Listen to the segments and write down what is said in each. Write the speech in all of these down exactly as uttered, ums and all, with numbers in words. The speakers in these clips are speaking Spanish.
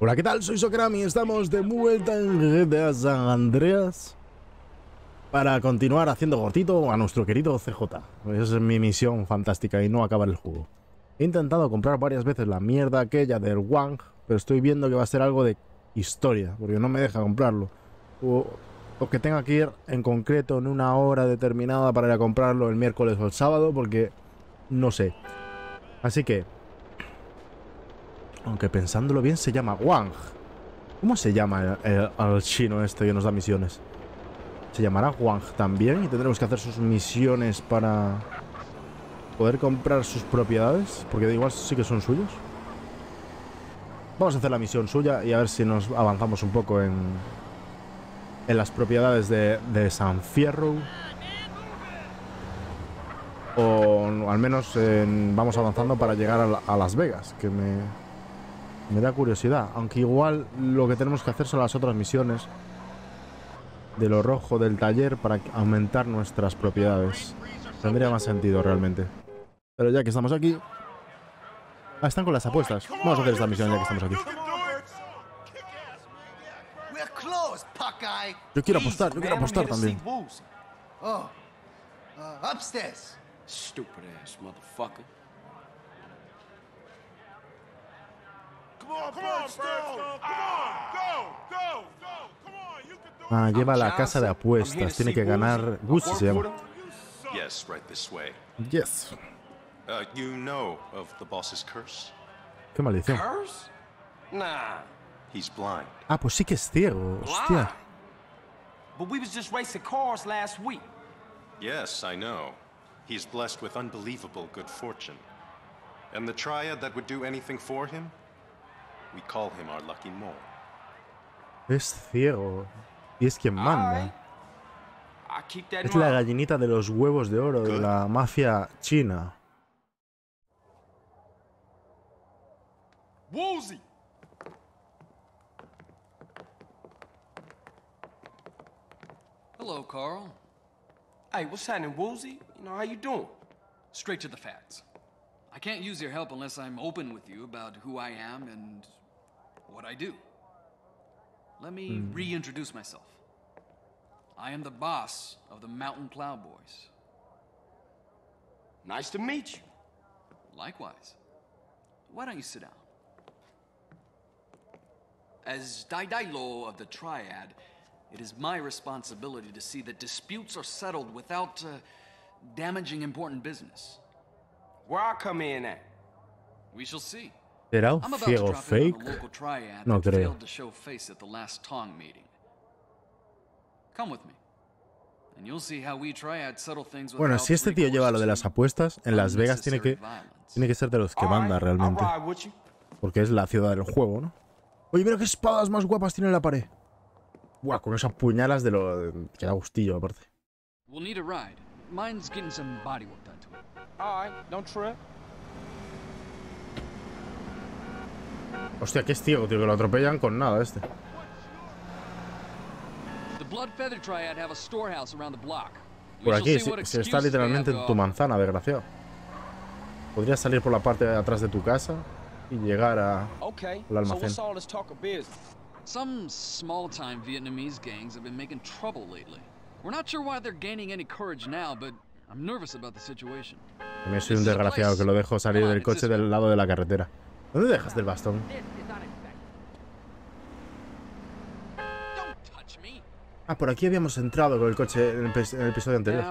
Hola, ¿qué tal? Soy Socram y estamos de vuelta en G T A San Andreas para continuar haciendo cortito a nuestro querido C J. Esa es mi misión fantástica y no acabar el juego. He intentado comprar varias veces la mierda aquella del Wang, pero estoy viendo que va a ser algo de historia, porque no me deja comprarlo. O, o que tenga que ir en concreto en una hora determinada para ir a comprarlo el miércoles o el sábado, porque no sé. Así que... aunque pensándolo bien se llama Wang. ¿Cómo se llama el, el, el chino este que nos da misiones? Se llamará Wang también y tendremos que hacer sus misiones para poder comprar sus propiedades, porque de igual sí que son suyos. Vamos a hacer la misión suya y a ver si nos avanzamos un poco en, en las propiedades de, de San Fierro. O al menos en, vamos avanzando para llegar a, la, a Las Vegas, que me... me da curiosidad, aunque igual lo que tenemos que hacer son las otras misiones de lo rojo del taller para aumentar nuestras propiedades. Tendría más sentido realmente. Pero ya que estamos aquí... ah, están con las apuestas. Vamos a hacer esta misión ya que estamos aquí. Yo quiero apostar, yo quiero apostar también. Ah, lleva a la casa de apuestas. Tiene que ganar. Woolsey se llama. Yes. Qué maldición. Ah, pues sí que es ciego. Hostia. Yes, I know. He's blessed with unbelievable good fortune. And the triad that would do anything for him? We call him our lucky mole. Es ciego y es quien manda. Es la gallinita de los huevos de oro de la mafia china. Woolsey. Hello, Carl. Hey, what's happening, Woolsey? You know, how you doing? Straight to the facts. I can't use your help unless I'm open with you about who I am and what I do. Let me reintroduce myself. I am the boss of the Mountain Plow Boys. Nice to meet you. Likewise. Why don't you sit down? As Dai Dai Lo of the Triad, it is my responsibility to see that disputes are settled without uh, damaging important business. Where I come in at? We shall see. ¿Será un ciego fake? No creo. Bueno, si este tío lleva lo de las apuestas, en Las Vegas tiene que, tiene que ser de los que manda realmente. Porque es la ciudad del juego, ¿no? Oye, mira qué espadas más guapas tiene en la pared. Buah, con esas puñalas de lo... que da gustillo, aparte. Hostia, que es ciego, tío, que lo atropellan con nada este. Por aquí, se, se está literalmente en tu manzana, desgraciado. Podrías salir por la parte de atrás de tu casa y llegar a al almacén. También soy un desgraciado que lo dejo salir del coche del lado de la carretera. ¿Dónde dejas del bastón? Ah, por aquí habíamos entrado con el coche en el, en el episodio anterior.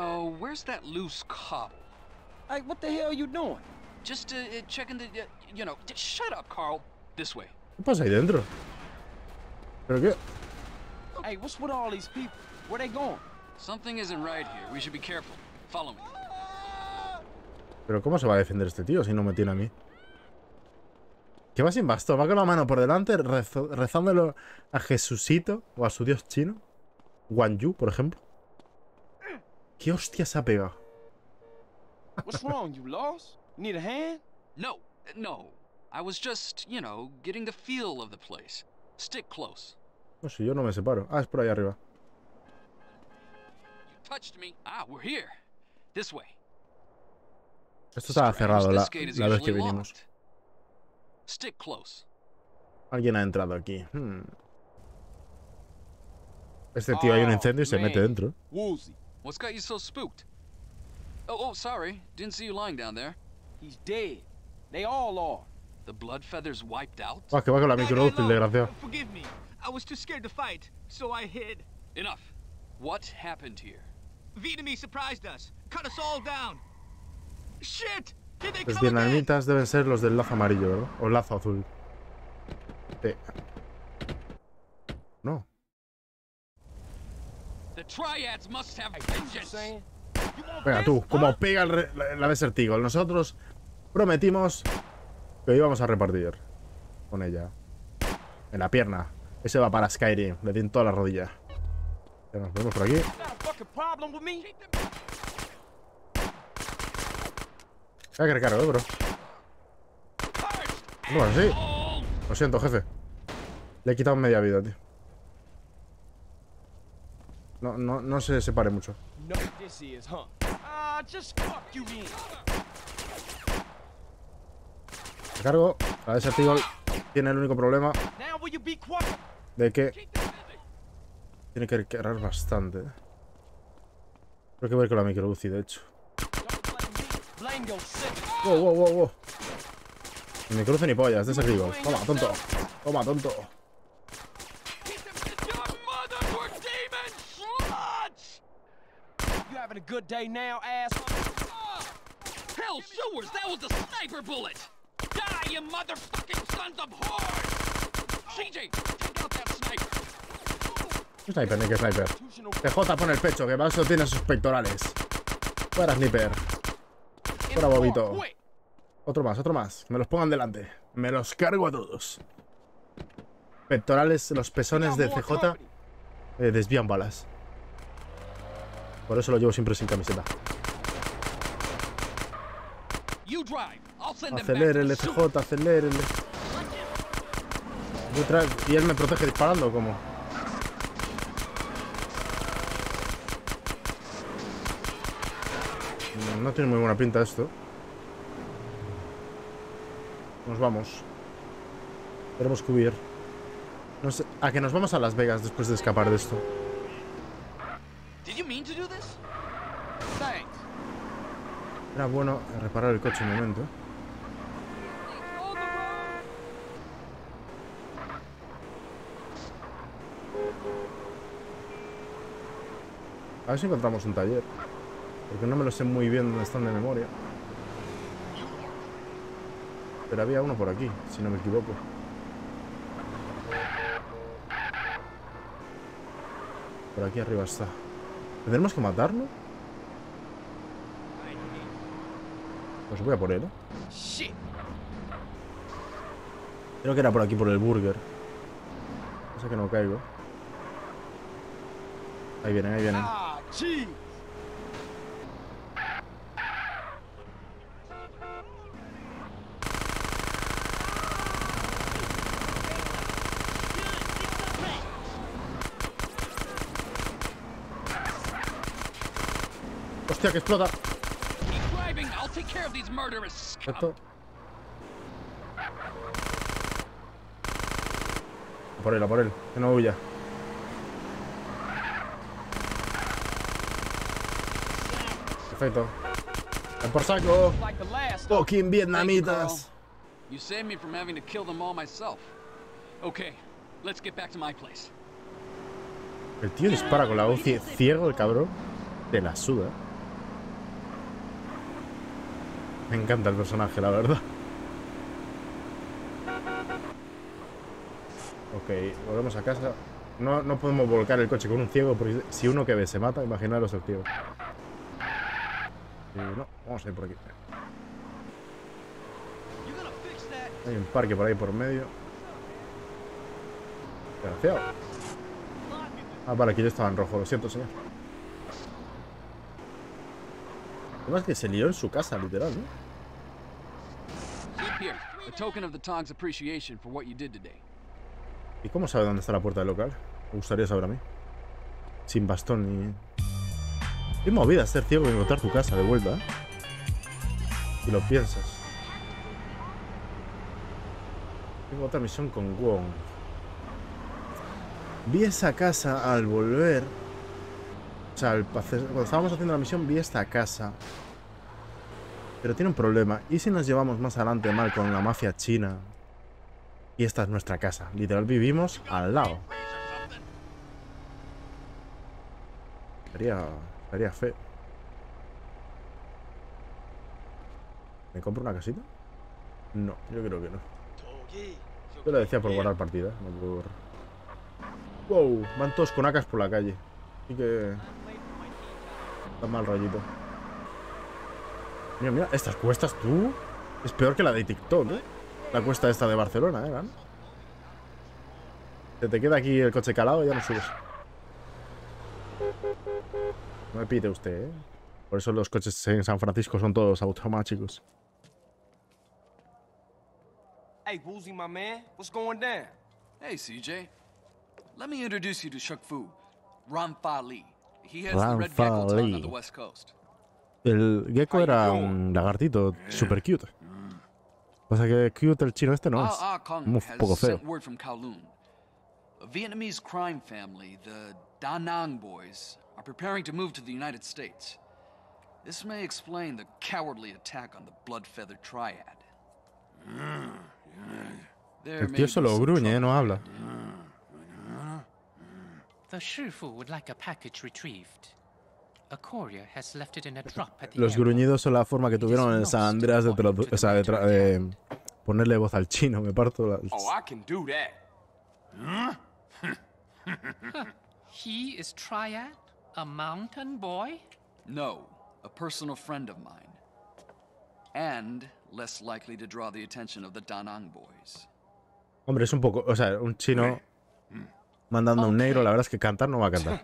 ¿Qué pasa ahí dentro? ¿Pero qué? ¿Pero cómo se va a defender este tío si no me tiene a mí? Que va sin bastón, va con la mano por delante rezo, rezándolo a Jesucito o a su dios chino. Wang Yu, por ejemplo. ¿Qué hostia se ha pegado? No sé, yo no me separo. Ah, es por ahí arriba. Esto estaba cerrado la, la vez que vinimos. Stick close. Alguien ha entrado aquí. Hmm. Este tío, hay un incendio y se mete dentro. Woolsey, what's got you so spooked? Oh, oh, sorry. Didn't see you lying down there. He's dead. They all are. The blood feathers wiped out. Ah, que va con la micro útil, desgraciado. Forgive me. I was too scared to fight, so I hid. Enough. What happened here? Vietnamese surprised us. Cut us all down. Shit. Did they come? Los vietnamitas deben ser los del lazo amarillo, ¿verdad? O lazo azul. Sí. No. The triads must have vengeance. Venga tú, como pega el re la de Sertigo. Nosotros prometimos que íbamos a repartir con ella. En la pierna. Ese va para Skyrim. Le tiento a la rodilla. Ya nos vemos por aquí. Hay que recargo, eh, bro. Bueno, sí. Lo siento, jefe. Le he quitado media vida, tío. No, no, no se separe mucho. Cargo. La de ese Tigol tiene el único problema de que tiene que recargar bastante. Creo que voy a ir con la micro U C I, de hecho. Wow, wow, wow, wow. Ni micro U C I ni pollas, de ese Tigol. Toma, tonto. Toma, tonto. A good day now, ass. Hell, sewers, that was a sniper bullet. Die, you motherfucking sons of whores. C J, take out that sniper. Sniper, ni que sniper. T J, pon el pecho, que para eso tiene sus pectorales. Fuera, sniper. Fuera, bobito. Otro más, otro más. Me los pongan delante. Me los cargo a todos. Pectorales, los pezones de C J eh, desvían balas. Por eso lo llevo siempre sin camiseta. Acelérele, C J, acelérele. Y él me protege disparando, ¿cómo? No, no tiene muy buena pinta esto. Nos vamos. Queremos cubrir. No sé, a que nos vamos a Las Vegas después de escapar de esto. Era bueno reparar el coche un momento. A ver si encontramos un taller, porque no me lo sé muy bien dónde están de memoria. Pero había uno por aquí, si no me equivoco. Por aquí arriba está. ¿Tendremos que matarlo? Pues voy a por él, ¿eh? Creo que era por aquí, por el burger. O sea que no caigo. Ahí vienen, ahí vienen. Hostia, que explota. Esto. A por él, a por él, que no huya. Perfecto. ¡Ven por saco! ¡Fucking vietnamitas! You saved me from having to kill them all myself. Okay, let's get back to my place. El tío dispara con la U C I ciego, el cabrón. Te la suda. Me encanta el personaje, la verdad. Ok, volvemos a casa. No, no podemos volcar el coche con un ciego, porque si uno que ve se mata, imaginaros el ciego. Y no, vamos a ir por aquí. Hay un parque por ahí por medio. Desgraciado. Ah, vale, aquí yo estaba en rojo, lo siento, señor. Además que se lió en su casa, literal, ¿no? ¿Y cómo sabe dónde está la puerta del local? Me gustaría saber a mí. Sin bastón ni... Qué movida ser ciego y encontrar tu casa de vuelta, ¿eh? Si lo piensas. Tengo otra misión con Wong. Vi esa casa al volver. O sea, al hacer, cuando estábamos haciendo la misión, vi esta casa. Pero tiene un problema. ¿Y si nos llevamos más adelante mal con la mafia china? Y esta es nuestra casa. Literal, vivimos al lado. Estaría, estaría feo. ¿Me compro una casita? No, yo creo que no. Yo lo decía por guardar partida, no por... Wow, van todos con acas por la calle. Así que... Está mal rollito. Mira, mira, estas cuestas, tú... Es peor que la de TikTok, ¿eh? La cuesta esta de Barcelona, ¿eh, Van? Se te queda aquí el coche calado y ya no subes. No me pite usted, ¿eh? Por eso los coches en San Francisco son todos automáticos. Hey, Woolsey, my man. What's going down? Hey, C J. Let me introduce you to Shuk Fu, Ram Fa Lee. He has the red gecko on the West Coast. El gecko era un lagartito super cute. Pasa que cute el chino este no es. Un poco feo. A Vietnamese crime family, the Danang boys, are preparing to move to the United States. This may explain the cowardly attack on the blood feather triad. El tío solo gruñe, no habla. Los gruñidos son la forma que tuvieron en San Andreas de, o sea, de, de ponerle voz al chino. Me parto la... He is triad, a mountain boy? No, a personal friend of mine. And less likely to draw the attention of the Danang boys. Hombre, es un poco, o sea, un chino mandando a un negro, la verdad es que cantar no va a cantar.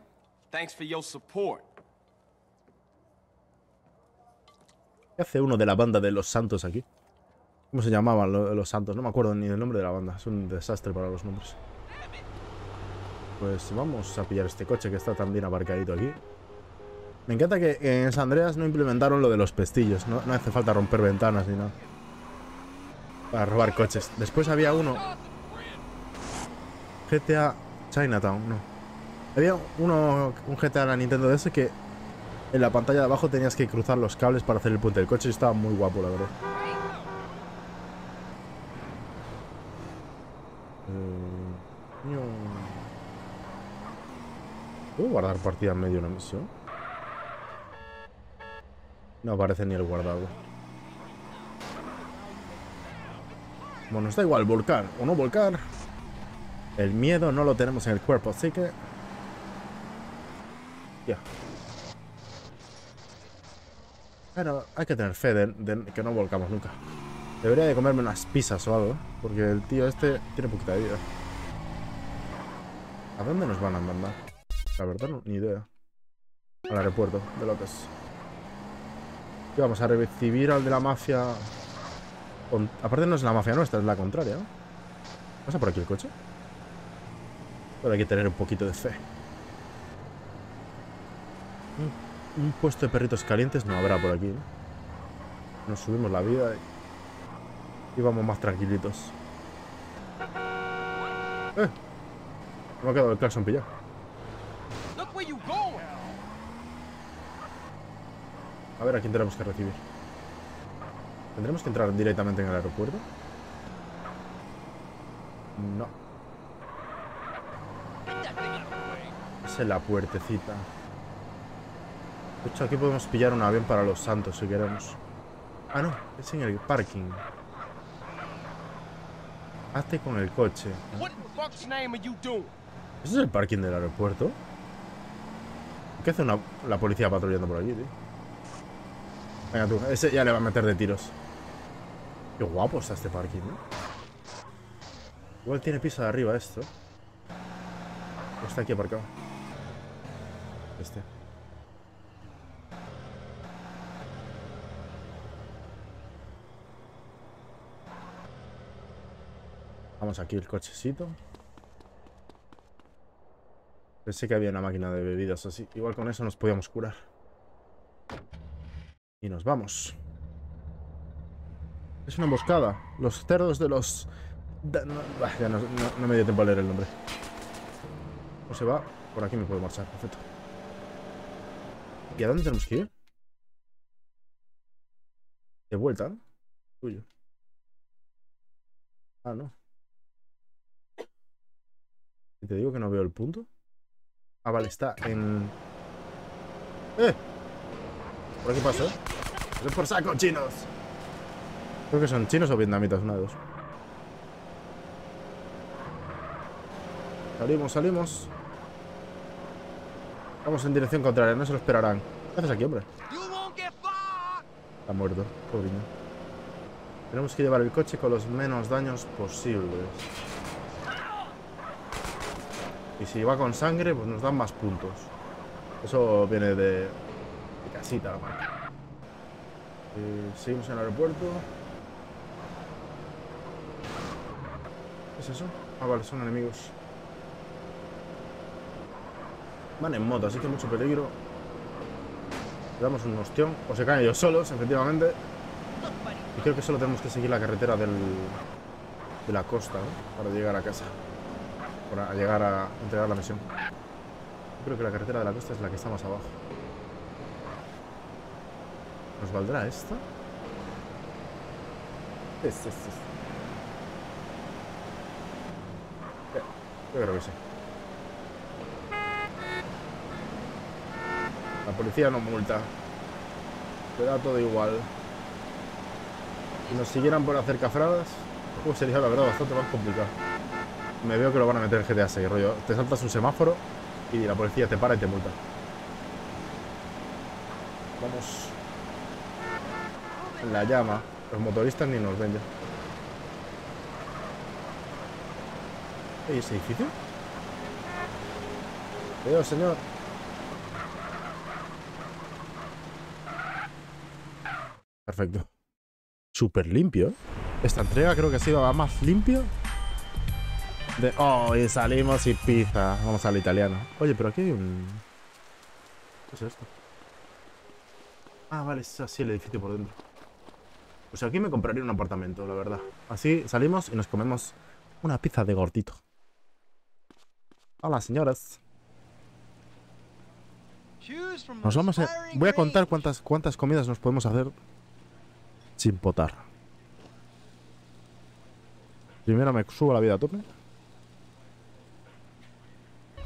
Thanks for your support. ¿Qué hace uno de la banda de los Santos aquí? ¿Cómo se llamaban los Santos? No me acuerdo ni del nombre de la banda, es un desastre para los nombres. Pues vamos a pillar este coche que está tan bien aparcadito aquí. Me encanta que en San Andreas no implementaron lo de los pestillos. No, no hace falta romper ventanas ni nada para robar coches. Después había uno... G T A Chinatown, no. Había uno, un G T A de la Nintendo D S que en la pantalla de abajo tenías que cruzar los cables para hacer el puente del coche y estaba muy guapo, la verdad. ¿Puedo guardar partida en medio de una misión? No aparece ni el guardado. Bueno, está igual volcar o no volcar. El miedo no lo tenemos en el cuerpo, así que... Ya. Pero hay que tener fe de, de que no volcamos nunca. Debería de comerme unas pizzas o algo, porque el tío este tiene poquita vida. ¿A dónde nos van a mandar? La verdad, no, ni idea. Al aeropuerto de López. Vamos a recibir al de la mafia. Con... Aparte no es la mafia nuestra, es la contraria, ¿no? ¿Pasa por aquí el coche? Pero hay que tener un poquito de fe. Un, un puesto de perritos calientes no habrá por aquí, ¿no? Nos subimos la vida y, y vamos más tranquilitos. ¡Eh! Me ha quedado el claxon pillado. A ver, ¿a quién tenemos que recibir? ¿Tendremos que entrar directamente en el aeropuerto? No. Esa es la puertecita. De hecho, aquí podemos pillar un avión para Los Santos, si queremos. Ah, no. Es en el parking. Hazte con el coche. ¿Ese es el parking del aeropuerto? ¿Qué hace una, la policía patrullando por allí, tío? Venga tú, ese ya le va a meter de tiros. Qué guapo está este parking, ¿no? Igual tiene piso de arriba esto. O está aquí aparcado. Este. Vamos aquí el cochecito. Pensé que había una máquina de bebidas así. Igual con eso nos podíamos curar. Y nos vamos. Es una emboscada. Los cerdos de los Da, no, ya no, no, no me dio tiempo a leer el nombre. O se va. Por aquí me puedo marchar. Perfecto. ¿Y a dónde tenemos que ir? De vuelta. Tuyo. Ah, no. ¿Y te digo que no veo el punto? Ah, vale, está en... ¡Eh! ¿Por aquí pasó? ¡Es por saco, chinos! Creo que son chinos o vietnamitas, una de dos. Salimos, salimos. Vamos en dirección contraria, no se lo esperarán. ¿Qué haces aquí, hombre? Está muerto, pobre. Tenemos que llevar el coche con los menos daños posibles. Y si va con sangre, pues nos dan más puntos. Eso viene de, de casita, la marca. Eh, seguimos en el aeropuerto. ¿Qué es eso? Ah, vale, son enemigos. Van en moto, así que mucho peligro. Le damos un ostión. O se caen ellos solos, efectivamente. Y creo que solo tenemos que seguir la carretera del, de la costa, ¿no? Para llegar a casa. Para llegar a entregar la misión. Yo creo que la carretera de la costa es la que está más abajo. ¿Nos valdrá esta? Es, es, es. Yo creo que sí. La policía no multa. Te da todo igual. Si nos siguieran por hacer cafradas, pues sería la verdad bastante más complicado. Me veo que lo van a meter en G T A seis, rollo. Te saltas un semáforo y la policía te para y te multa. Vamos. En la llama. Los motoristas ni nos ven ya. ¿Y ese edificio? Cuidado, señor. Perfecto. Súper limpio. Esta entrega creo que ha sido la más limpia. De... Oh, y salimos y pizza. Vamos al italiano. Oye, pero aquí hay un... ¿Qué es esto? Ah, vale, es así el edificio por dentro. Pues aquí me compraría un apartamento, la verdad. Así salimos y nos comemos una pizza de gordito. Hola, señoras. Nos vamos a... Voy a contar cuántas, cuántas comidas nos podemos hacer sin potar. Primero me subo la vida a tope.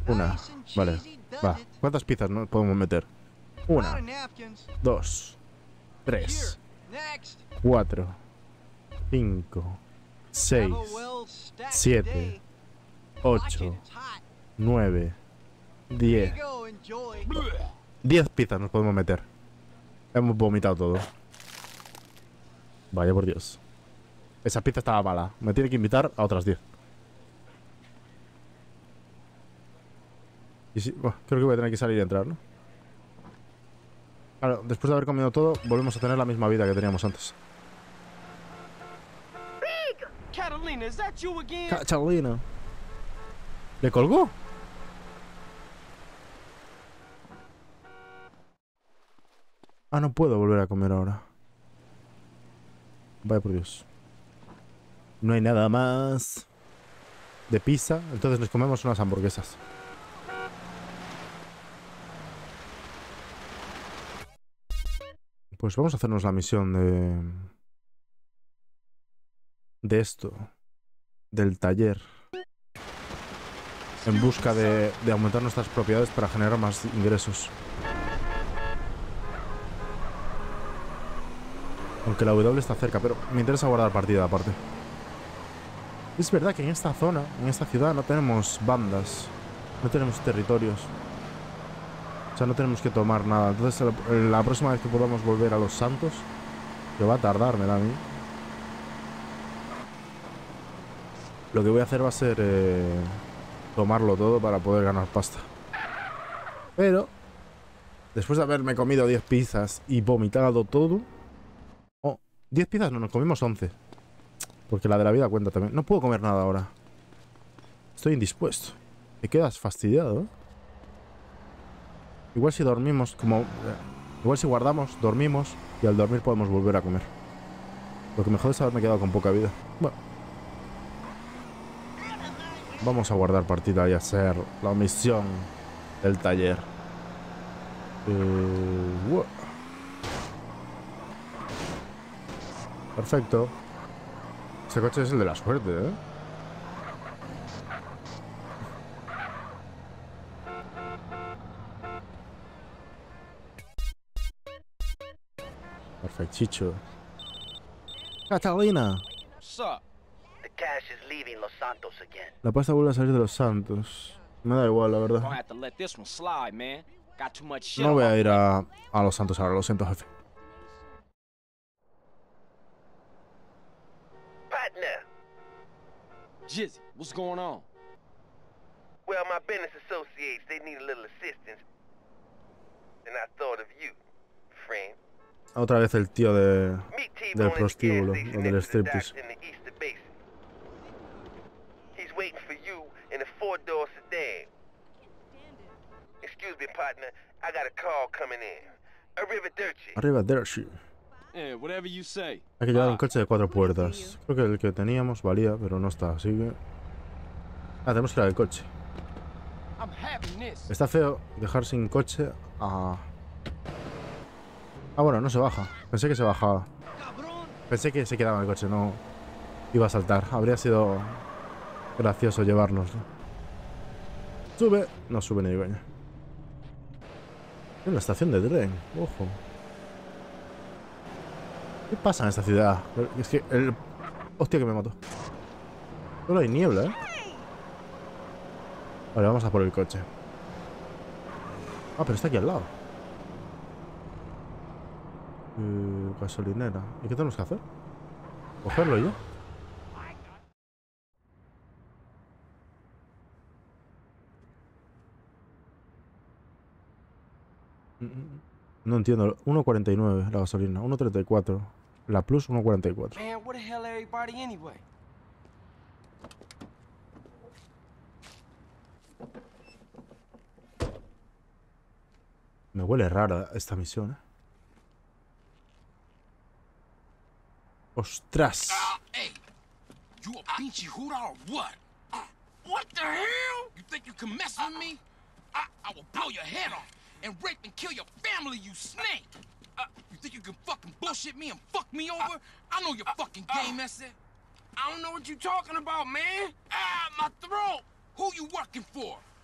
Una. Vale. Va. ¿Cuántas pizzas nos podemos meter? Una. Dos. Tres. Cuatro. Cinco. Seis. Siete. Ocho. Nueve. Diez. Diez pizzas nos podemos meter. Hemos vomitado todo. Vaya por Dios. Esa pizza estaba mala. Me tiene que invitar a otras diez. Y si, bueno, creo que voy a tener que salir y entrar, ¿no? Claro, después de haber comido todo, volvemos a tener la misma vida que teníamos antes. Catalina. ¿Le colgó? Ah, no puedo volver a comer ahora. Vaya por Dios. No hay nada más de pizza. Entonces nos comemos unas hamburguesas. Pues vamos a hacernos la misión de... De esto. Del taller. En busca de, de aumentar nuestras propiedades para generar más ingresos. Aunque la W está cerca, pero me interesa guardar partida aparte. Es verdad que en esta zona, en esta ciudad, no tenemos bandas. No tenemos territorios. O sea, no tenemos que tomar nada. Entonces, la próxima vez que podamos volver a Los Santos, que va a tardar, me da a mí. Lo que voy a hacer va a ser eh, tomarlo todo para poder ganar pasta. Pero, después de haberme comido diez pizzas y vomitado todo... diez pizzas no, nos comimos once. Porque la de la vida cuenta también. No puedo comer nada ahora. Estoy indispuesto. Te quedas fastidiado, ¿eh? Igual si dormimos, como... Igual si guardamos, dormimos y al dormir podemos volver a comer. Lo que mejor es haberme quedado con poca vida. Bueno. Vamos a guardar partida y hacer la misión del taller. Eh, wow. Perfecto. Este coche es el de la suerte, ¿eh? Perfecticho. Catalina. La pasta vuelve a salir de los Santos. Me da igual, la verdad. No voy a ir a, a los Santos ahora, lo siento, jefe. Jizzy, what's going on? Well, my business associates, they need a little assistance. And I thought of you, friend. Otra vez el tío de del prostíbulo, o del striptease. He's waiting for you in a four-door sedan. Excuse me, partner. I got a call coming in. Arrivederci. Arrivederci. Eh, whatever you say. Hay que llevar un coche de cuatro puertas. Creo que el que teníamos valía, pero no está, así que... Ah, tenemos que ir al coche. Está feo dejar sin coche a... Ah, bueno, no se baja. Pensé que se bajaba. Pensé que se quedaba en el coche, no iba a saltar. Habría sido gracioso llevárnoslo. Sube. No sube ni de coña. Una estación de tren. Ojo. ¿Qué pasa en esta ciudad? Es que el... Hostia, que me mató. Solo hay niebla, ¿eh? Vale, vamos a por el coche. Ah, pero está aquí al lado. Uh, gasolinera. ¿Y qué tenemos que hacer? ¿Cogerlo yo? No entiendo. uno cuarenta y nueve la gasolina. uno treinta y cuatro. La plus uno cuarenta y cuatro. Me huele rara esta misión, ¿eh? ¡Ostras!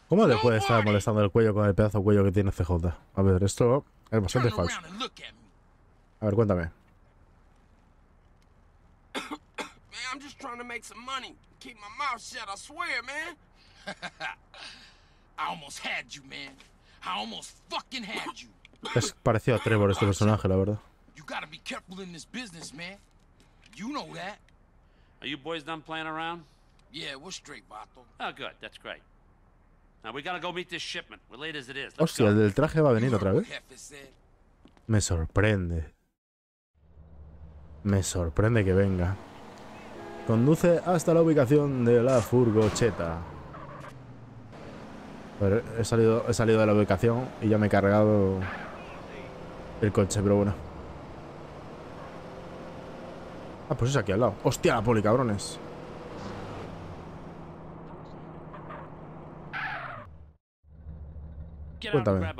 ¿Cómo le puede estar molestando el cuello con el pedazo de cuello que tiene C J? A ver, esto es bastante falso. A ver, cuéntame. I'm just trying to make some money. Keep my mouth shut, I swear, man. I almost had you, man. I almost fucking had you. Es parecido a Trevor este personaje, la verdad. You gotta be careful in this business, man. You know that. Are you boys done playing around? Yeah, we're straight, Bato. Oh, good. That's great. Now we gotta go meet this shipment. We're late as it is. Let's go. Hostia, el del traje va a venir otra vez. Me sorprende. Me sorprende que venga. Conduce hasta la ubicación de la furgocheta. Pero he salido, he salido de la ubicación y ya me he cargado el coche, pero bueno. Ah, pues es aquí al lado. ¡Hostia, la poli, cabrones! Cuéntame.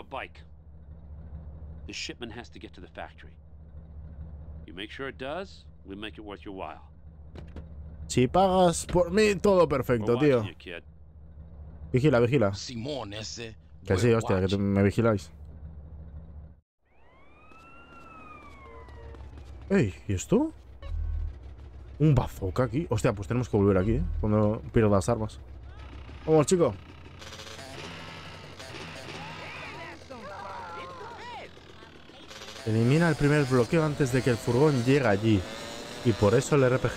The shipment has to get to the factory. You make sure it does, we make it worth your while. Si pagas por mí, todo perfecto, tío. Vigila, vigila. Que sí, hostia, que me vigiláis. Ey, ¿y esto? Un bazooka aquí. Hostia, pues tenemos que volver aquí, ¿eh? Cuando pierdo las armas. Vamos, chico. Elimina el primer bloqueo antes de que el furgón llegue allí. Y por eso el R P G.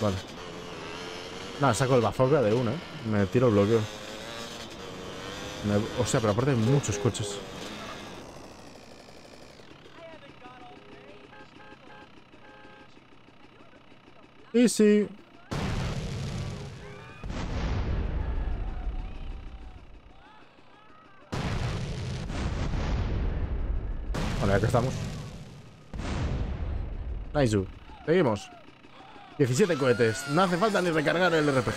Vale. Nada, saco el bazooka de una, ¿eh? Me tiro el bloqueo. Me... O sea, pero aparte hay muchos coches. Y sí. Bueno, ya que estamos. Nice, dude. Seguimos. diecisiete cohetes. No hace falta ni recargar el R P G.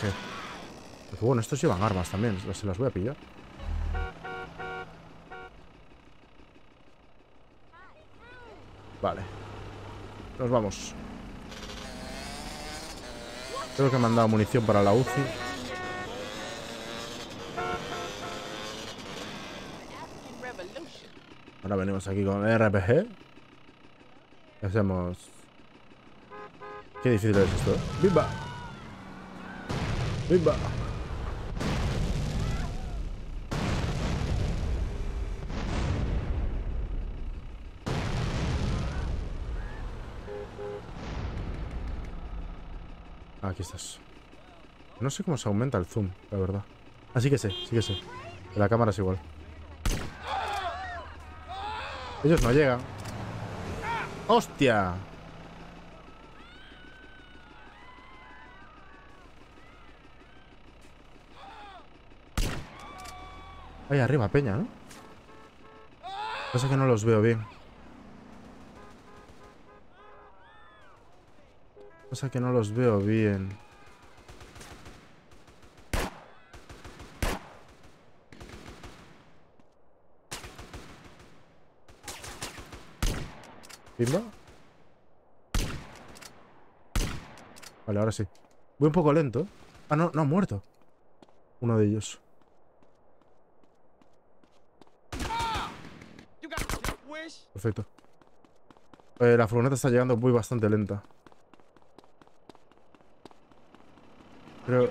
Porque bueno, estos llevan armas también. Se las voy a pillar. Vale. Nos vamos. Creo que me han dado munición para la U C I. Ahora venimos aquí con el R P G. ¿Qué hacemos? Qué difícil es esto. ¡Bimba! ¡Bimba! Aquí estás. No sé cómo se aumenta el zoom, la verdad. Así que sé, sí que sé. La cámara es igual. Ellos no llegan. ¡Hostia! Ahí arriba, peña, ¿no? Pasa que no los veo bien. Pasa que no los veo bien. ¿Pimba? Vale, ahora sí. Voy un poco lento. Ah, no, no, ha muerto. Uno de ellos. Perfecto. Eh, la furgoneta está llegando muy bastante lenta. Pero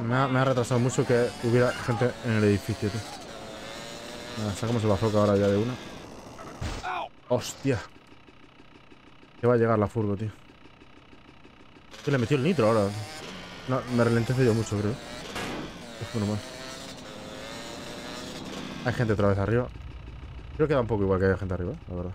me ha, me ha retrasado mucho que hubiera gente en el edificio, tío. Nada, sacamos el bazooka ahora ya de una. ¡Hostia! Que va a llegar la furgo, tío. Que le metió el nitro ahora. No, me ralentece yo mucho, creo. Es normal. Hay gente otra vez arriba. Creo que da un poco igual que haya gente arriba, la verdad.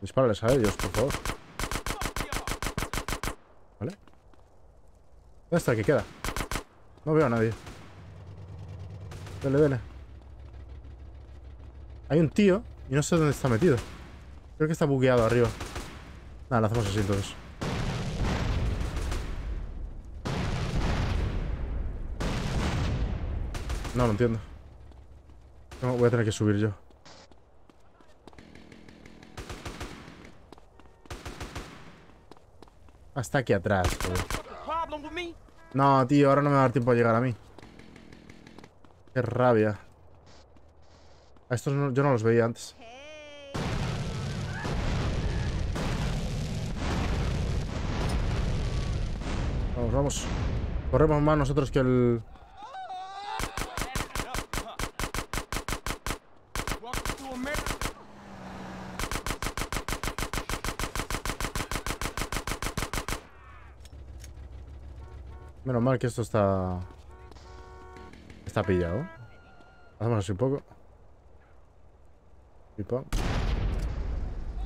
Dispárales a ellos, por favor. ¿Vale? ¿Dónde está el que queda? No veo a nadie. Dale, dale. Hay un tío y no sé dónde está metido. Creo que está bugueado arriba. Nada, lo hacemos así entonces. No, no entiendo. No, voy a tener que subir yo. Hasta aquí atrás, güey. No, tío, ahora no me va a dar tiempo a llegar a mí. Qué rabia. A estos no, yo no los veía antes. Vamos, vamos. Corremos más nosotros que el... Menos mal que esto está... Está pillado. Hacemos así un poco.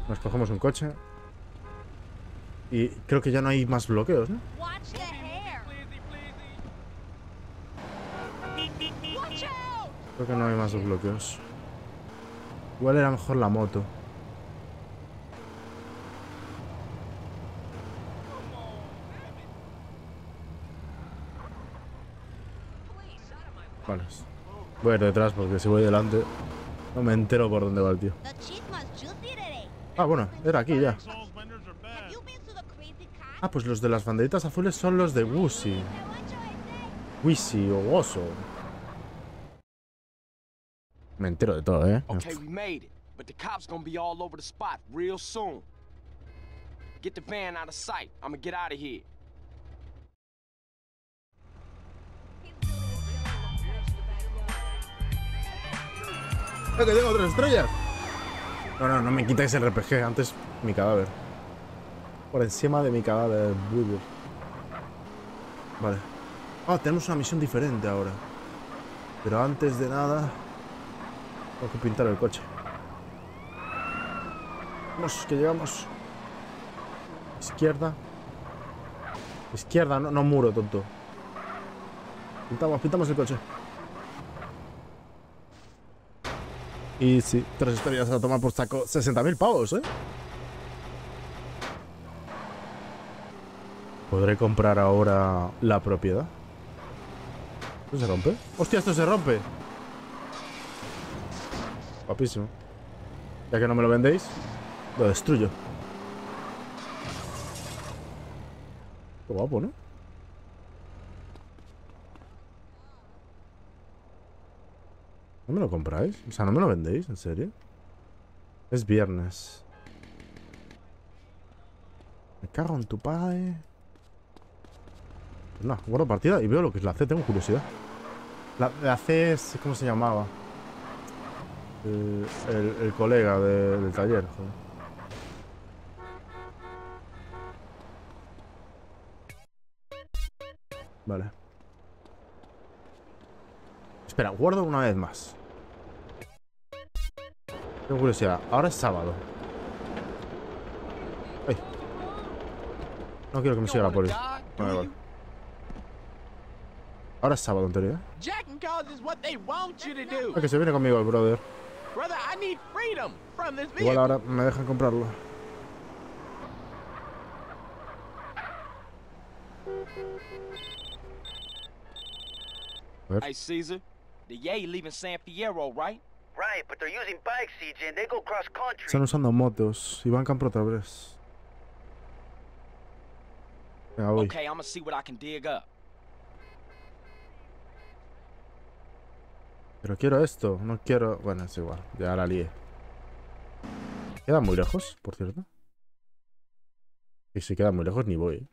Nos cogemos un coche. Y creo que ya no hay más bloqueos, ¿no? Creo que no hay más bloqueos. Igual era mejor la moto. Vale. Voy a ir detrás porque si voy delante no me entero por dónde va el tío. Ah, bueno, era aquí ya. Ah, pues los de las banderitas azules son los de Woolsey. Woolsey o Woso. Me entero de todo, ¿eh? Que tengo tres estrellas. No, no, no me quitáis el R P G. Antes mi cadáver. Por encima de mi cadáver, Bulbo. Vale. Ah, tenemos una misión diferente ahora. Pero antes de nada, tengo que pintar el coche. Vamos, que llegamos. Izquierda. Izquierda, no, no muro, tonto. Pintamos, pintamos el coche. Y sí, tres estrellas a tomar por saco. sesenta mil pavos, ¿eh? ¿Podré comprar ahora la propiedad? ¿Esto se rompe? ¡Hostia, esto se rompe! Guapísimo. Ya que no me lo vendéis, lo destruyo. Qué guapo, ¿no? ¿No me lo compráis? O sea, ¿no me lo vendéis? ¿En serio? Es viernes. Me cago en tu padre. Pues nada, guardo partida y veo lo que es la C. Tengo curiosidad. La, la C es... ¿Cómo se llamaba? El, el, el colega de, del taller, joder. Vale. Espera, guardo una vez más. Tengo curiosidad. Ahora es sábado. Ay. No quiero que me siga la policía. Vale, vale. Ahora es sábado, en teoría. Es que se viene conmigo el brother. Igual ahora me dejan comprarlo. Hey, César. The Yay leaving San Fierro, right? Right, but they're using bikes, C J, and they go cross country. Están usando motos y van campo otra vez. Venga, voy. Okay, I'm gonna see what I can dig up. Pero quiero esto, no quiero... Bueno, es igual, ya la lié. Queda muy lejos, por cierto. Y si queda muy lejos, ni voy.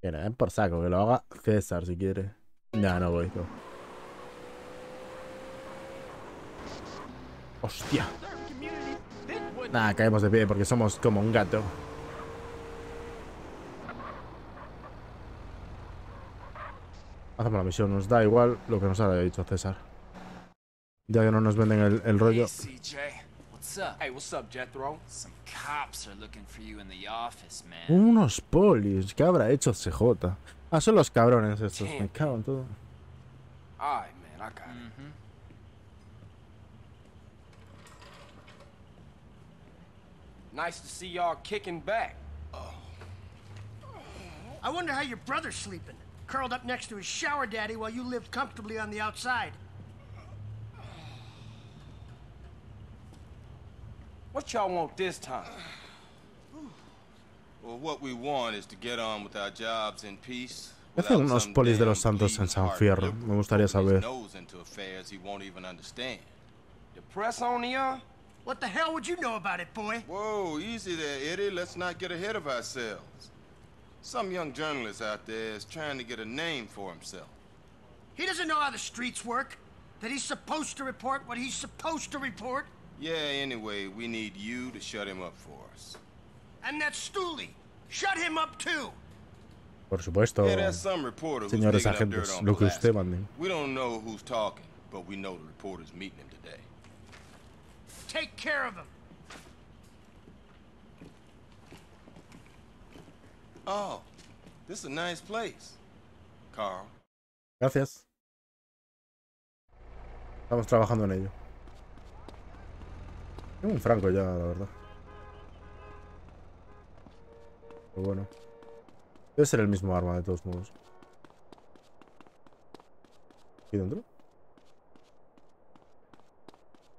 Que le den por saco, que lo haga César si quiere. No, no voy. No. Hostia. Nada, caemos de pie porque somos como un gato. Hacemos la misión, nos da igual lo que nos ha dicho César. Ya que no nos venden el, el rollo. Unos polis, ¿qué habrá hecho C J? Ah, son los cabrones estos, me cago en todo. Ay, man, I got it. Mm-hmm. Nice to see y'all kicking back. Oh. I wonder how your brother's sleeping, curled up next to his shower daddy while you live comfortably on the outside. What y'all want this time? ¿Qué hacen unos polis de los Santos en San Fierro? Me gustaría saber. And that Stooley. Shut him up too. Por supuesto, señores agentes, lo que usted mande. We don't know who's talking, but we know the reporter's meeting him today. Take care of him. Oh, this is a nice place, Carl. Gracias. Estamos trabajando en ello. Tengo un franco ya, la verdad. Pero bueno, debe ser el mismo arma de todos modos. ¿Aquí dentro?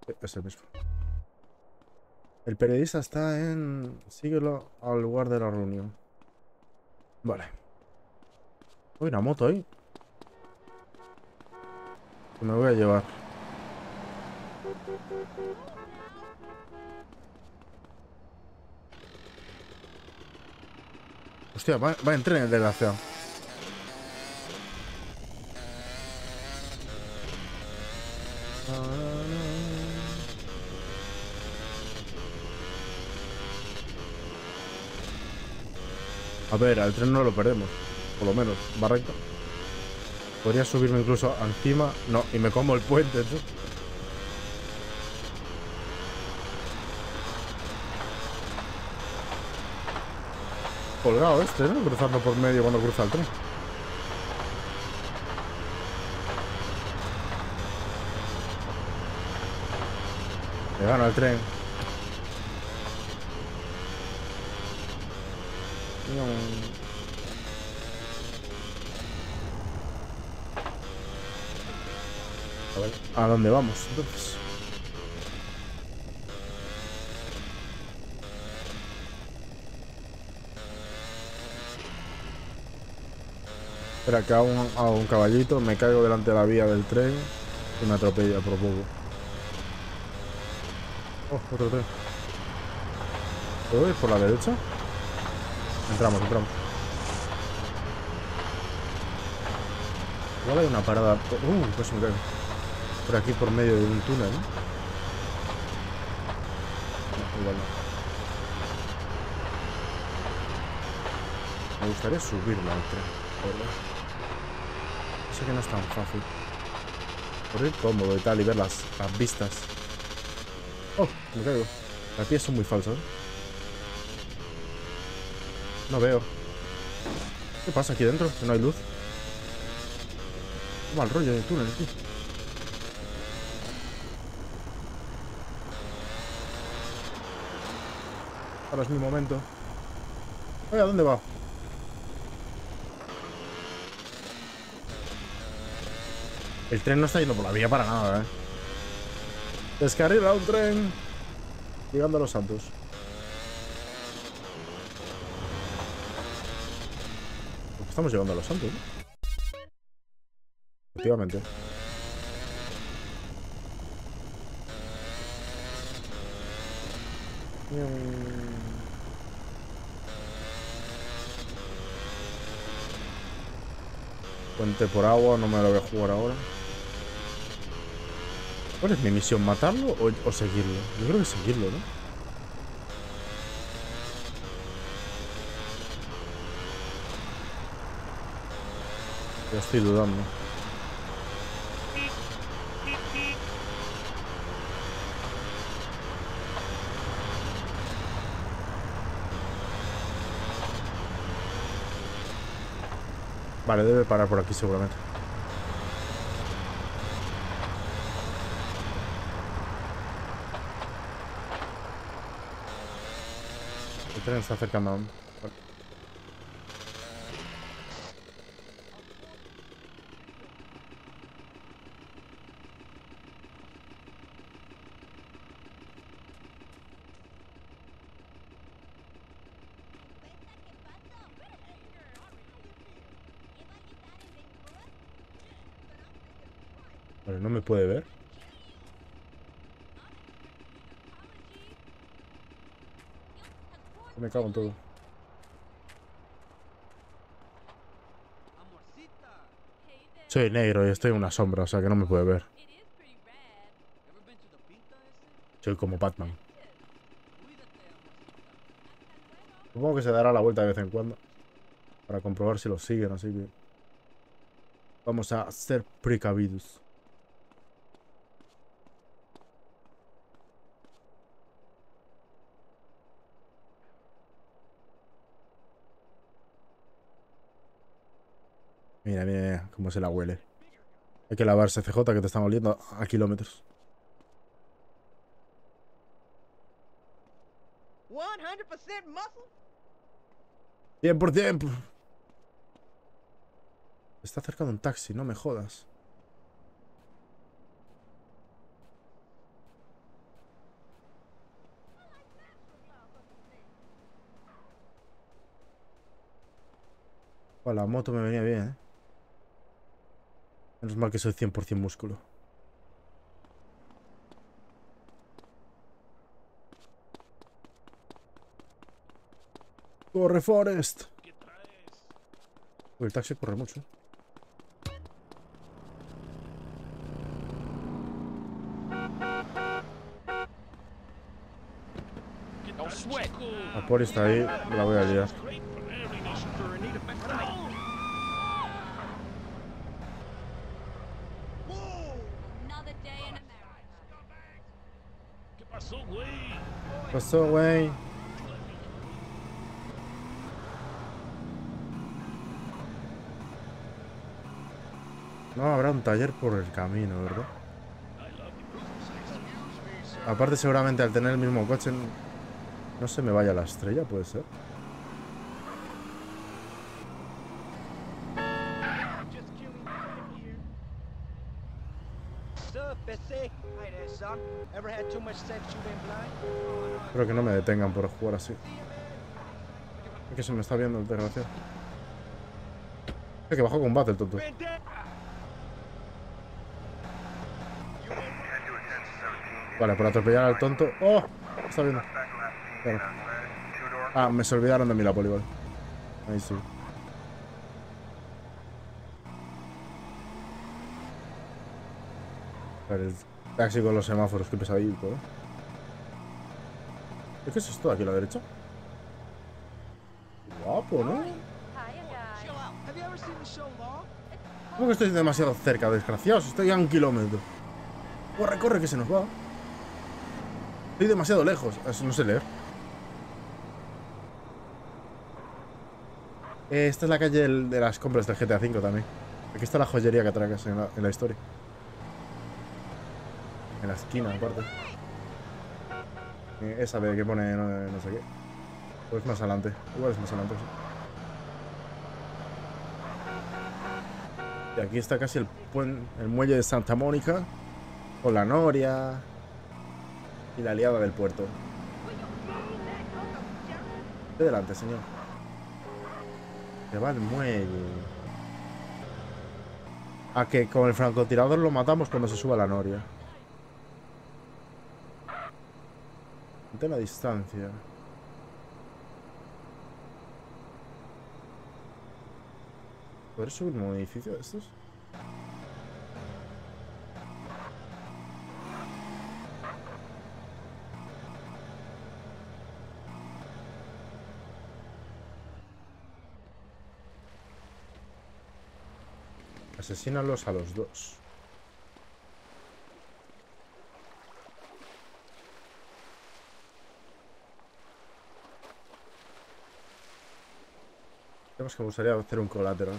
Sí, es el mismo. El periodista está en... Síguelo al lugar de la reunión. Vale. Uy, una moto ahí. Que me voy a llevar. Hostia, va, va en tren el desgraciado. A ver, al tren no lo perdemos. por lo menos, va recto. Podría subirme incluso encima. No, y me como el puente, tú. Colgado este, ¿no? Cruzando por medio cuando cruza el tren. Le gano al tren. No. A ver, ¿a dónde vamos entonces? Espera, que hago un, hago un caballito, me caigo delante de la vía del tren y me atropella por poco. Oh, otro tren. ¿Puedo ir por la derecha? Entramos, entramos. Igual hay una parada. Uh, pues me caigo. Por aquí, por medio de un túnel, ¿no? No, igual no. Me gustaría subirla al tren, ¿verdad? Sé que no es tan fácil. Por ir cómodo y tal, y ver las, las vistas. Oh, me caigo. Las pies son muy falsas. No veo. ¿Qué pasa aquí dentro? Que no hay luz. Qué mal rollo de túnel, tío. Ahora es mi momento. Oye, ¿a dónde va? El tren no está yendo por la vía para nada, eh. Descarrila un tren. Llegando a Los Santos. Estamos llegando a Los Santos, ¿no? Efectivamente. Puente por agua, no me lo voy a jugar ahora. ¿Cuál es mi misión? ¿Matarlo o, o seguirlo? Yo creo que seguirlo, ¿no? Ya estoy dudando. Vale, debe parar por aquí seguramente. El tren está acercando aún. No me puede ver. Me cago en todo. Soy negro y estoy en una sombra, o sea que no me puede ver. Soy como Batman. Supongo que se dará la vuelta de vez en cuando para comprobar si lo siguen, así que vamos a ser precavidos. Mira, mira, mira, cómo se la huele. Hay que lavarse, C J, que te están oliendo a kilómetros. ¡Cien por cien! Está acercando un taxi, no me jodas. Bueno, la moto me venía bien, ¿eh? Menos mal que soy cien por cien músculo. ¡Corre, Forest! Uy, el taxi corre mucho. La poli está ahí, la voy a liar. Pasó, güey. No habrá un taller por el camino, ¿verdad? Aparte, seguramente al tener el mismo coche no se me vaya la estrella, puede ser. Espero que no me detengan por jugar así. Es que se me está viendo el desgraciado. Es que bajó combate el tonto. Vale, por atropellar al tonto. ¡Oh! Está viendo. Claro. Ah, me se olvidaron de mí la polibol. Ahí sí. Vale, el taxi con los semáforos, qué pesadito, ¿eh? ¿Qué es esto de aquí a la derecha? Guapo, ¿no? ¿Cómo que estoy demasiado cerca, desgraciados? Estoy a un kilómetro. Corre, corre, que se nos va. Estoy demasiado lejos. Eso no sé leer. Eh, esta es la calle de las compras del G T A cinco también. Aquí está la joyería que atracas en la, en la historia. En la esquina, aparte. Esa de que pone no, no sé qué. Pues más adelante. Igual es más adelante. Sí. Y aquí está casi el, puen, el muelle de Santa Mónica. Con la noria. Y la liada del puerto. De delante, señor. Se va el muelle. A que con el francotirador lo matamos cuando se suba la noria. De la distancia. ¿Podré subir un edificio de estos? Asesínalos a los dos. Que me gustaría hacer un colateral.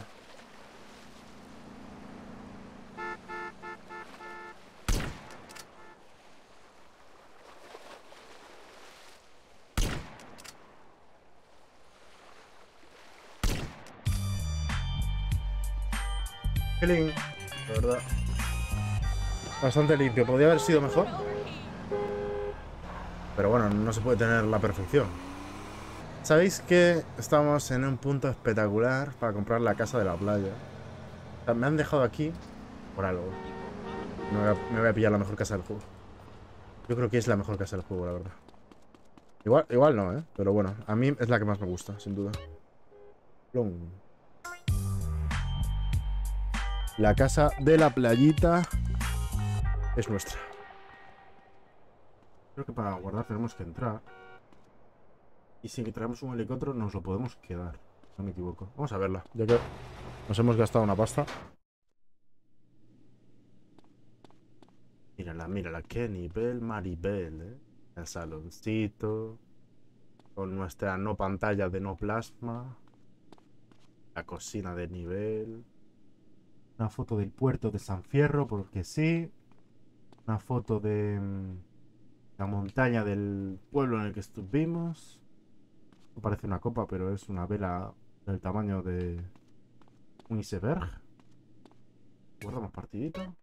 Qué lindo, la verdad. Bastante limpio. Podría haber sido mejor. Pero bueno, no se puede tener la perfección. Sabéis que estamos en un punto espectacular para comprar la casa de la playa. O sea, me han dejado aquí por algo. Me voy, a, me voy a pillar la mejor casa del juego. Yo creo que es la mejor casa del juego, la verdad. Igual, igual no, ¿eh? Pero bueno, a mí es la que más me gusta, sin duda. Plum. La casa de la playita es nuestra. Creo que para guardar tenemos que entrar. Y si traemos un helicóptero nos lo podemos quedar. No me equivoco. Vamos a verla, ya que nos hemos gastado una pasta. Mírala, mírala. Qué nivel Maribel, ¿eh? El saloncito. Con nuestra no pantalla de no plasma. La cocina de nivel. Una foto del puerto de San Fierro, porque sí. Una foto de la montaña del pueblo en el que estuvimos. Parece una copa, pero es una vela del tamaño de un iceberg. Guardamos partidito.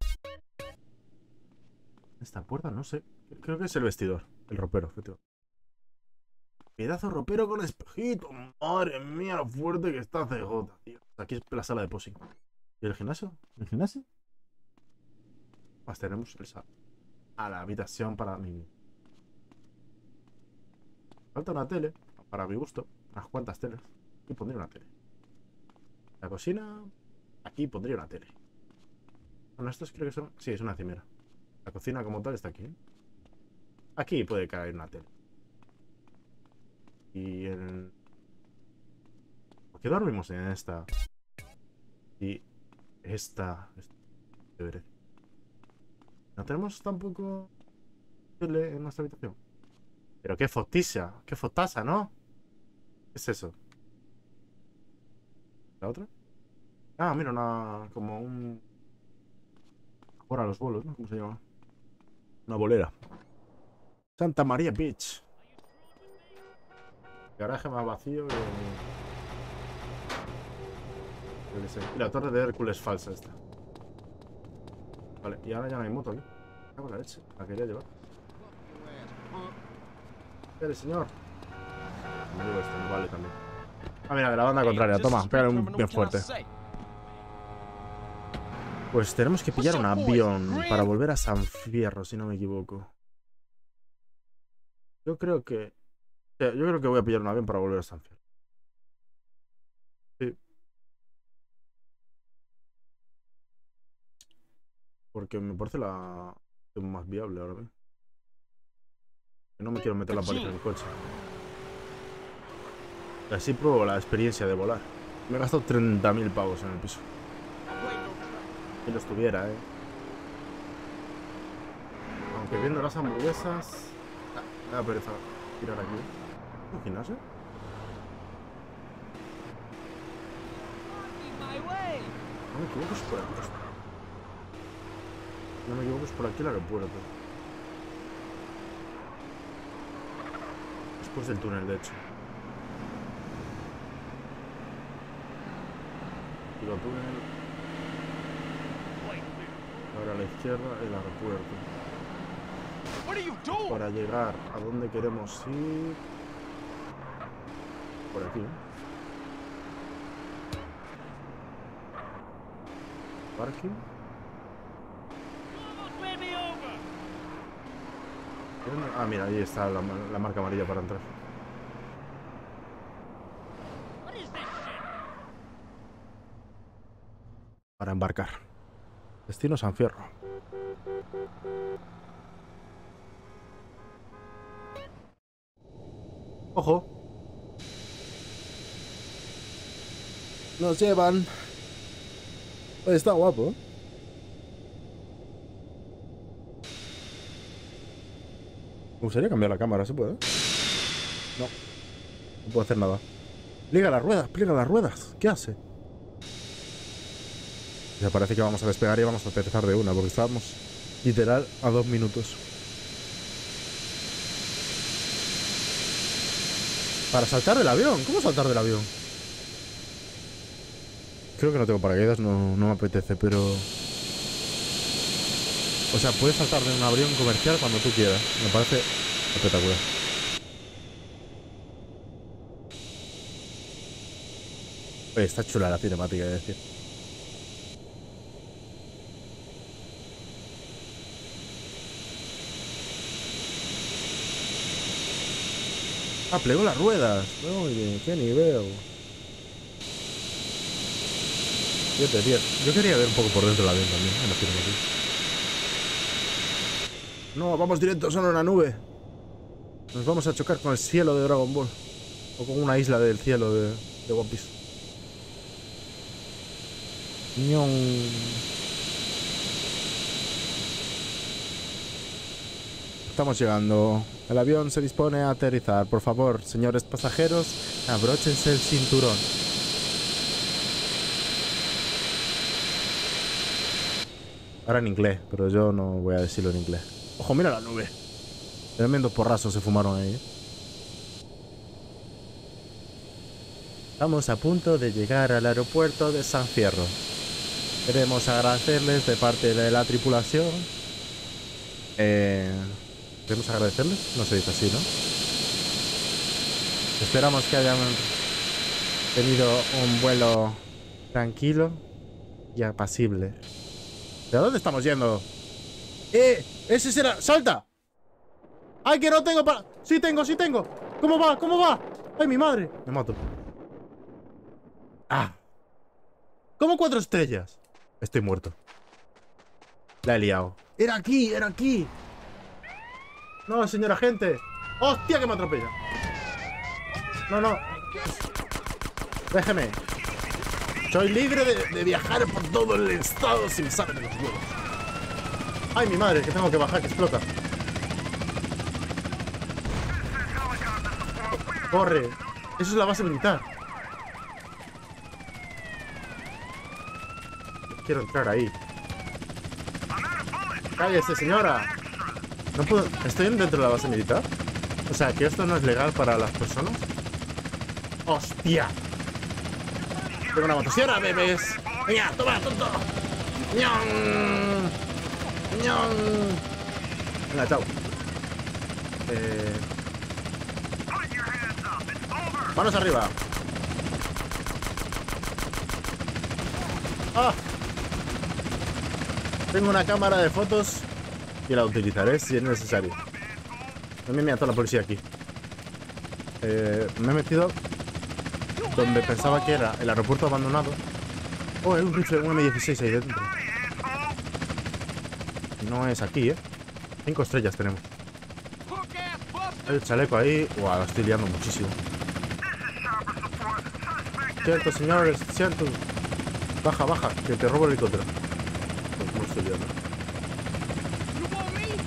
Esta puerta, no sé. Creo que es el vestidor, el ropero. Pedazo ropero con espejito. Madre mía, lo fuerte que está C J, tío. Aquí es la sala de posing. ¿Y el gimnasio? ¿El gimnasio? Más tenemos el sal. A la habitación para mí. Falta una tele. Para mi gusto, unas cuantas teles. Aquí pondría una tele. La cocina. Aquí pondría una tele. Bueno, estos creo que son. Sí, es una cimera. La cocina como tal está aquí, ¿eh? Aquí puede caer una tele. Y el. ¿Por qué dormimos en esta? Y esta. Deberé. No tenemos tampoco tele en nuestra habitación. Pero qué fostiza, qué fostaza, ¿no? ¿Qué es eso? ¿La otra? Ah, mira, una... como un... Ahora los bolos, ¿no? ¿Cómo se llama? Una bolera. Santa María Beach. El garaje más vacío que... Yo qué sé. Y la torre de Hércules falsa esta. Vale, y ahora ya no hay moto aquí. Me cago en la leche. La quería llevar. Espere, señor. Me llevo este, vale también. Ah, mira, de la banda contraria. Toma, pégale un bien fuerte. Pues tenemos que pillar un avión para volver a San Fierro, si no me equivoco. Yo creo que... Yo creo que voy a pillar un avión para volver a San Fierro. Sí. Porque me parece la... más viable ahora mismo. No me quiero meter la paliza en el coche. Así pruebo la experiencia de volar. Me he gastado treinta mil pavos en el piso. Si los tuviera, eh. Aunque viendo las hamburguesas... Me da pereza tirar aquí. ¿Un gimnasio? No me equivoco, es por aquí. No me equivoco, es por aquí el aeropuerto. Después del túnel, de hecho. Digo, túnel... Ahora a la izquierda, el aeropuerto. Para llegar a donde queremos ir... Por aquí. Parking. Ah, mira, ahí está la, la marca amarilla para entrar. Para embarcar. Destino San Fierro. ¡Ojo! Nos llevan. Oye, está guapo. Me gustaría cambiar la cámara, ¿se puede? No. No puedo hacer nada. Pliega las ruedas, pliega las ruedas. ¿Qué hace? Ya parece que vamos a despegar y vamos a aterrizar de una, porque estábamos literal a dos minutos. Para saltar del avión, ¿cómo saltar del avión? Creo que no tengo paracaídas, no, no me apetece, pero... O sea, puedes saltar de un avión comercial cuando tú quieras, me parece espectacular. Oye, está chula la cinemática, es decir. Ah, plegó las ruedas. Muy bien, qué nivel. siete, diez. Yo quería ver un poco por dentro la venta también. En la firma, no, vamos directos a una nube. Nos vamos a chocar con el cielo de Dragon Ball. O con una isla del cielo de, de One Piece. Ñon. Estamos llegando. El avión se dispone a aterrizar. Por favor, señores pasajeros, abróchense el cinturón. Ahora en inglés, pero yo no voy a decirlo en inglés. ¡Ojo, mira la nube! Tremendo porrazo se fumaron ahí. Estamos a punto de llegar al aeropuerto de San Fierro. Queremos agradecerles de parte de la tripulación... Eh... ¿Queremos agradecerles? No se dice así, ¿no? Esperamos que hayan tenido un vuelo tranquilo y apacible. ¿De dónde estamos yendo? ¡Eh! ¡Ese será! ¡Salta! ¡Ay, que no tengo para! ¡Sí tengo, sí tengo! ¿Cómo va? ¿Cómo va? ¡Ay, mi madre! Me mato. ¡Ah! ¿Cómo cuatro estrellas? Estoy muerto. La he liado. ¡Era aquí! ¡Era aquí! No, señora gente. ¡Hostia, que me atropella! No, no. Déjeme. Soy libre de, de viajar por todo el estado sin saber de los huevos. ¡Ay, mi madre! Que tengo que bajar, que explota. Corre. Eso es la base militar. Quiero entrar ahí. ¡Cállese, señora! No puedo... ¿Estoy dentro de la base militar? O sea, ¿que esto no es legal para las personas? ¡Hostia! Tengo una motosierra, bebés. ¡Venga, toma, tonto! ¡Nion! ¡Nion! Venga, chao. Eh... ¡Manos arriba! ¡Ah! Tengo una cámara de fotos y la utilizaré si es necesario. No me mata la policía aquí. Eh, me he metido donde pensaba que era el aeropuerto abandonado. Oh, es un rifle de un eme dieciséis ahí dentro. No es aquí, ¿eh? Cinco estrellas tenemos. Hay un chaleco ahí. Wow, lo estoy liando muchísimo. Cierto, señores, cierto. Baja, baja, que te robo el helicóptero.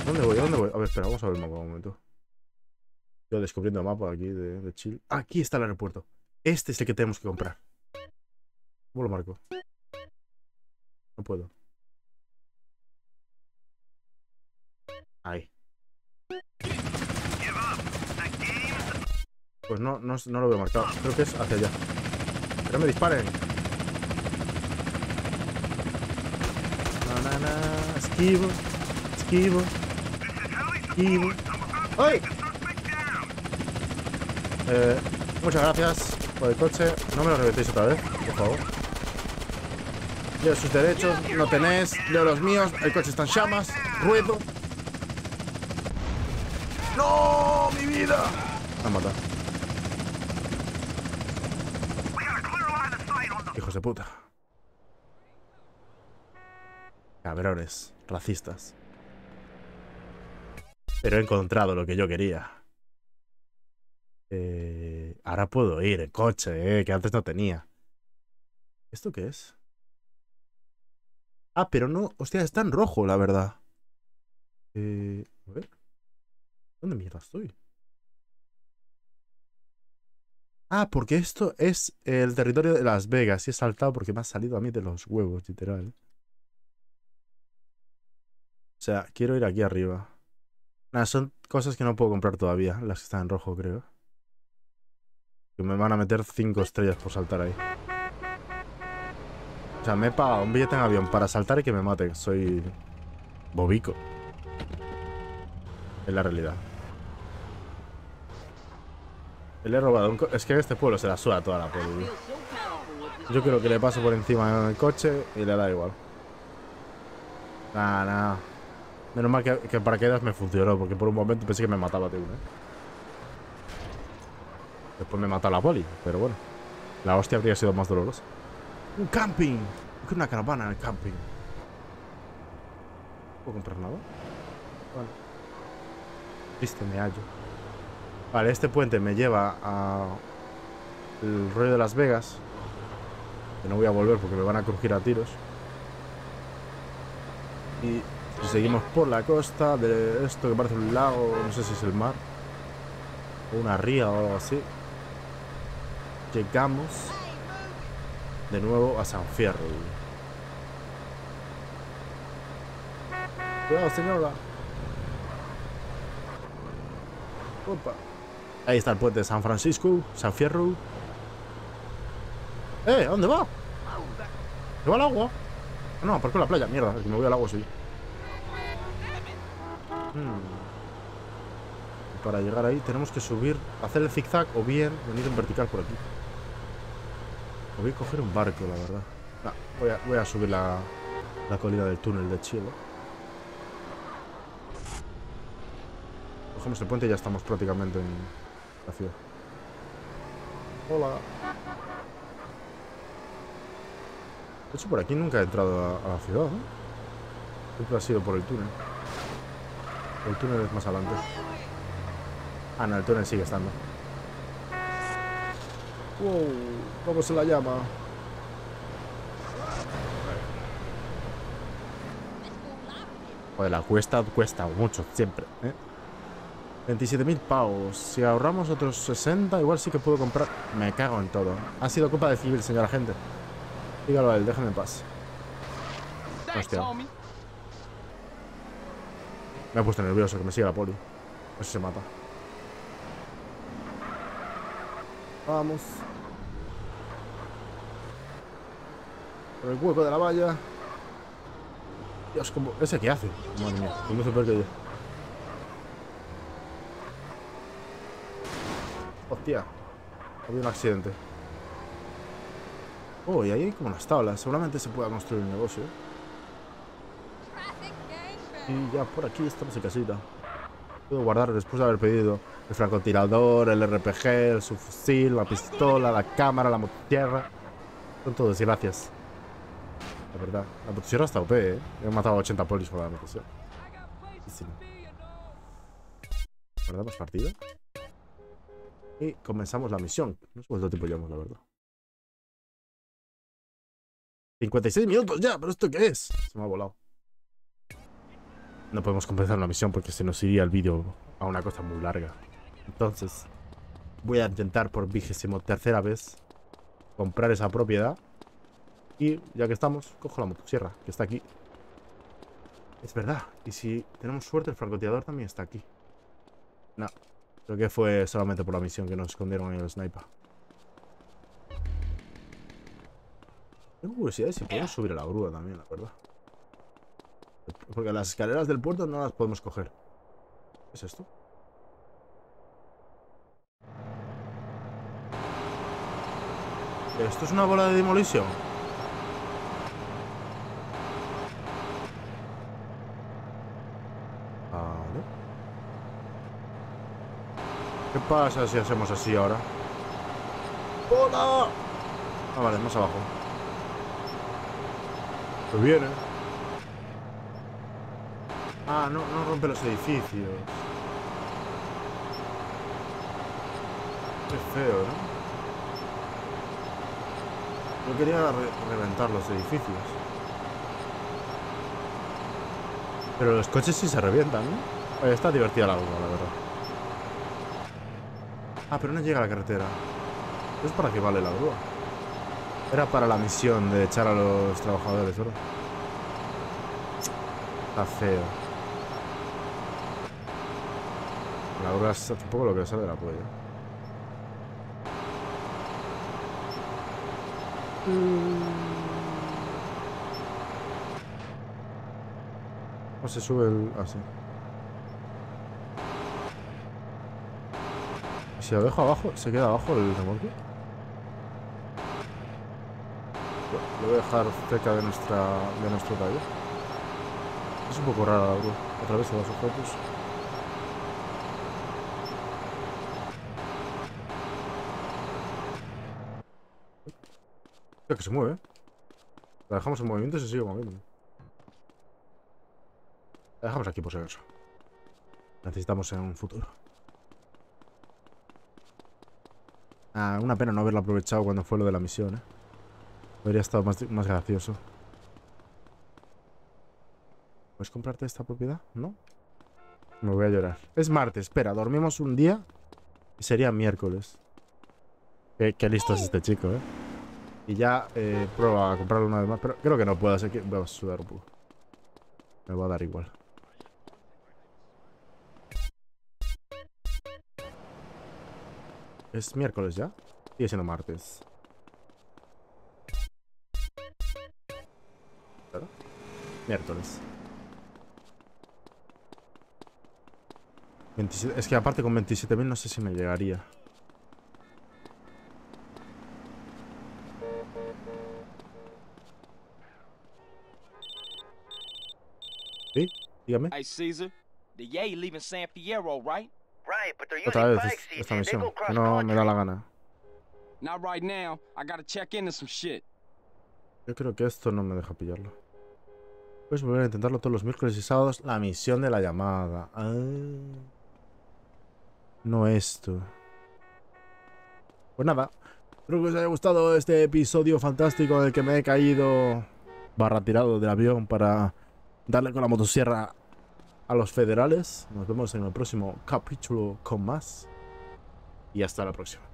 ¿Dónde voy? ¿Dónde voy? A ver, espera, vamos a ver el mapa un momento. Yo descubriendo el mapa aquí de, de Chile. Aquí está el aeropuerto. Este es el que tenemos que comprar. ¿Cómo lo marco? No puedo. Ahí. Pues no, no, no lo veo marcado. Creo que es hacia allá. ¡Que no me disparen! Esquivo, esquivo, esquivo. ¡Ay! Eh, muchas gracias por el coche. No me lo repetéis otra vez, por favor. Leo sus derechos, no tenéis. Leo los míos. El coche está en llamas. Ruedo. ¡No! ¡Mi vida! Me han matado. Hijos de puta. Cabrones, racistas. Pero he encontrado lo que yo quería. Eh, ahora puedo ir en coche, eh, que antes no tenía. ¿Esto qué es? Ah, pero no... Hostia, está en rojo, la verdad. Eh, a ver. ¿Dónde mierda estoy? Ah, porque esto es el territorio de Las Vegas. Y he saltado porque me ha salido a mí de los huevos, literal. O sea, quiero ir aquí arriba. Nada, son cosas que no puedo comprar todavía. Las que están en rojo, creo. Que me van a meter cinco estrellas por saltar ahí. O sea, me he pagado un billete en avión para saltar y que me maten. Soy... bobico. Es la realidad. Le he robado un coche. Es que en este pueblo se la suda toda la peli. Yo creo que le paso por encima en el coche y le da igual. Nada, nada. Menos mal que, que paracaídas me funcionó, porque por un momento pensé que me mataba, tío, ¿eh? Después me mató la poli, pero bueno. La hostia habría sido más dolorosa. ¡Un camping! Es una caravana en el camping. ¿No puedo comprar nada? Vale. Triste me hallo. Vale, este puente me lleva a... el rollo de Las Vegas. Que no voy a volver porque me van a crujir a tiros. Y... si seguimos por la costa de esto que parece un lago, no sé si es el mar o una ría o algo así. Llegamos de nuevo a San Fierro. Cuidado, señora. Opa. Ahí está el puente de San Francisco, San Fierro. Eh, ¿a dónde va? ¿Se va al agua? No, ¿por qué la playa? Mierda, es que me voy al agua, sí. Hmm. Para llegar ahí tenemos que subir, hacer el zigzag o bien venir en vertical por aquí. O bien coger un barco, la verdad. Nah, voy, a, voy a subir la, la colina del túnel de Chile. Cogemos el puente y ya estamos prácticamente en la ciudad. Hola. De hecho, por aquí nunca he entrado a, a la ciudad, ¿no? Siempre ha sido por el túnel. El túnel es más adelante. Ah, no, el túnel sigue estando. Wow, ¿cómo se la llama? Joder, la cuesta cuesta mucho, siempre, ¿eh? veintisiete mil pavos. Si ahorramos otros sesenta, igual sí que puedo comprar... Me cago en todo. Ha sido culpa de civil, señora gente. Dígalo a él, déjame en paz. Hostia. Me ha puesto nervioso que me siga la poli. Eso se mata. Vamos. Por el hueco de la valla. Dios, como... ¿Ese qué hace? Madre mía, conduce peor que yo. Hostia. Ha habido un accidente. Oh, y ahí hay como unas tablas. Seguramente se pueda construir un negocio. Y ya por aquí estamos en casita. Puedo guardar después de haber pedido el francotirador, el R P G, el subfusil, la pistola, la cámara, la motosierra. Son todos desgracias. La verdad. La motosierra está O P, ¿eh? He matado a ochenta polis por la motosierra. Sí. Guardamos partida. Y comenzamos la misión. No sé cuánto tiempo llevamos, la verdad. cincuenta y seis minutos ya, pero ¿esto qué es? Se me ha volado. No podemos compensar la misión porque se nos iría el vídeo a una cosa muy larga. Entonces, voy a intentar por vigésimo tercera vez comprar esa propiedad. Y ya que estamos, cojo la motosierra, que está aquí. Es verdad. Y si tenemos suerte, el francotirador también está aquí. No, creo que fue solamente por la misión que nos escondieron en el sniper. Tengo curiosidad de si podemos subir a la grúa también, la verdad. Porque las escaleras del puerto no las podemos coger. ¿Qué es esto? ¿Esto es una bola de demolición? Vale. ¿Qué pasa si hacemos así ahora? ¡Bola! Ah, vale, más abajo. Pues viene. Ah, no, no rompe los edificios. Qué feo, ¿no? Yo quería re reventar los edificios. Pero los coches sí se revientan, ¿no? Oye, está divertida la boda, la verdad. Ah, pero no llega a la carretera. ¿Es para qué vale la grúa? Era para la misión de echar a los trabajadores, ¿verdad? Está feo. La grúa es un poco lo que sale de la polla. ¿O se sube el...? Así. Ah, si lo dejo abajo, ¿se queda abajo el remolque? Lo voy a dejar cerca de nuestra de nuestro taller. Es un poco rara la grúa. Atraviesa los objetos. Que se mueve. La dejamos en movimiento y se sigue moviendo. La dejamos aquí por si acaso. La necesitamos en un futuro. Ah, una pena no haberla aprovechado cuando fue lo de la misión, ¿eh? Habría estado más, más gracioso. ¿Puedes comprarte esta propiedad? ¿No? Me voy a llorar. Es martes, espera, dormimos un día y sería miércoles. Qué, qué listo es este chico, ¿eh? Y ya eh, pruebo a comprarlo una vez más. Pero creo que no puedo, así que voy a sudar un poco. Me va a dar igual. ¿Es miércoles ya? Sigue siendo martes. ¿Claro? Miércoles veintisiete. Es que aparte con veintisiete mil no sé si me llegaría. Sí, dígame. Hey, César. The Yay leaving San Fierro, right? Right, but they're using bikes, C J. They go cross country. No, me da la gana. Not right now. I gotta check into some shit. Yo creo que esto no me deja pillarlo. Puedes volver a intentarlo todos los miércoles y sábados. La misión de la llamada. Ah, no esto. Pues nada. Espero que os haya gustado este episodio fantástico en el que me he caído barra tirado del avión para... darle con la motosierra a los federales. Nos vemos en el próximo capítulo con más. Y hasta la próxima.